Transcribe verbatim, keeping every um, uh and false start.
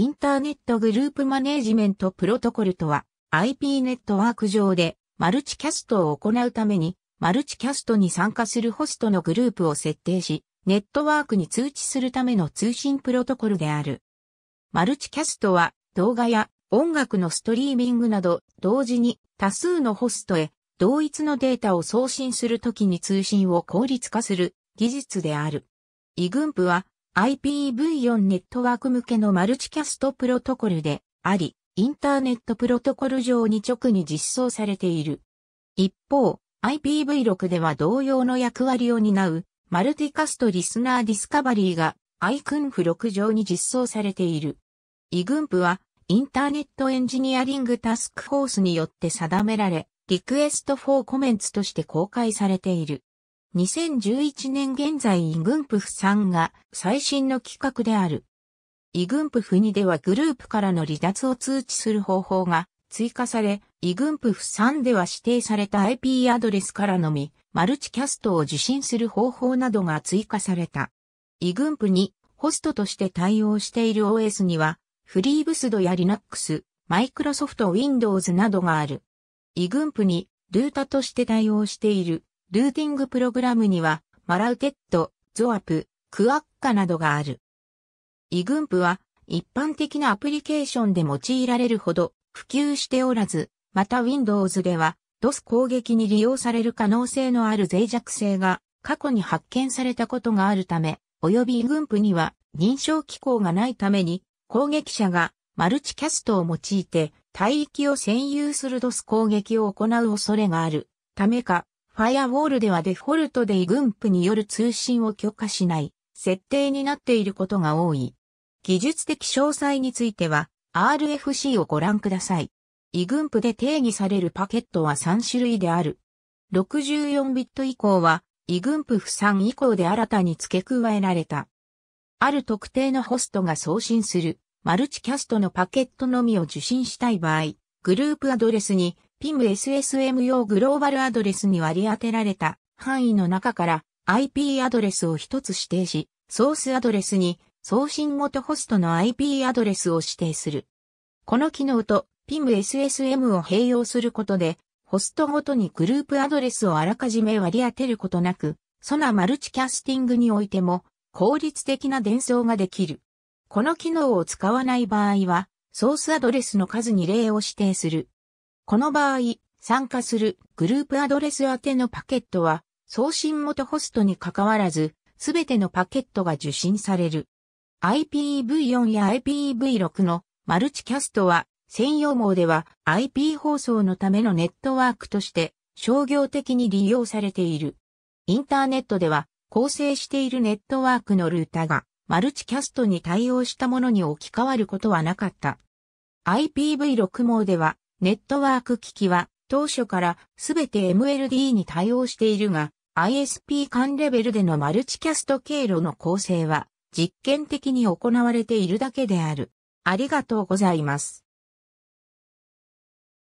インターネットグループマネージメントプロトコルとは アイピー ネットワーク上でマルチキャストを行うためにマルチキャストに参加するホストのグループを設定しネットワークに通知するための通信プロトコルである。マルチキャストは動画や音楽のストリーミングなど同時に多数のホストへ同一のデータを送信するときに通信を効率化する技術である。アイジーエムピーは アイピーブイフォー ネットワーク向けのマルチキャストプロトコルであり、インターネットプロトコル上に直に実装されている。一方、アイピーブイシックス では同様の役割を担うマルティカストリスナーディスカバリーが アイシーエムピーブイシックス 上に実装されている。アイジーエムピーはインターネットエンジニアリングタスクフォースによって定められ、リクエストフォーコメンツとして公開されている。にせんじゅういちねん現在 アイジーエムピーブイエフスリー が最新の規格である。アイジーエムピーブイエフツー ではグループからの離脱を通知する方法が追加され、アイジーエムピーブイエフスリー では指定された アイピー アドレスからのみ、マルチキャストを受信する方法などが追加された。アイジーエムピーブイエフツーにホストとして対応している オーエス には、フリーブスドや Linux、Microsoft Windows などがある。アイジーエムピーブイエフツーにルータとして対応している。ルーティングプログラムには、mrouted、エクスオーアールピー、Quagga などがある。アイジーエムピーブイエフツーは、一般的なアプリケーションで用いられるほど普及しておらず、また Windows では、ドス 攻撃に利用される可能性のある脆弱性が過去に発見されたことがあるため、及び アイジーエムピーブイエフツーには認証機構がないために、攻撃者がマルチキャストを用いて帯域を占有する ドス 攻撃を行う恐れがあるためか、ファイアウォールではデフォルトでアイジーエムピーブイエフツーによる通信を許可しない設定になっていることが多い。技術的詳細については アールエフシー をご覧ください。アイジーエムピーブイエフツーで定義されるパケットはさんしゅるいである。ろくじゅうよんビット以降は アイジーエムピーブイエフスリー 以降で新たに付け加えられた。ある特定のホストが送信するマルチキャストのパケットのみを受信したい場合、グループアドレスにピムエスエスエム 用グローバルアドレスに割り当てられた範囲の中から アイピー アドレスを一つ指定し、ソースアドレスに送信元ホストの アイピー アドレスを指定する。この機能と ピムエスエスエム を併用することで、ホストごとにグループアドレスをあらかじめ割り当てることなく、ソナマルチキャスティングにおいても効率的な転送ができる。この機能を使わない場合は、ソースアドレスの数に例を指定する。この場合、参加するグループアドレス宛てのパケットは、送信元ホストに関わらず、すべてのパケットが受信される。アイピーブイフォー や アイピーブイシックス のマルチキャストは、専用網では アイピー 放送のためのネットワークとして商業的に利用されている。インターネットでは、構成しているネットワークのルータが、マルチキャストに対応したものに置き換わることはなかった。アイピーブイシックス 網では、ネットワーク機器は当初からすべて エムエルディー に対応しているが アイエスピー 間レベルでのマルチキャスト経路の構成は実験的に行われているだけである。ありがとうございます。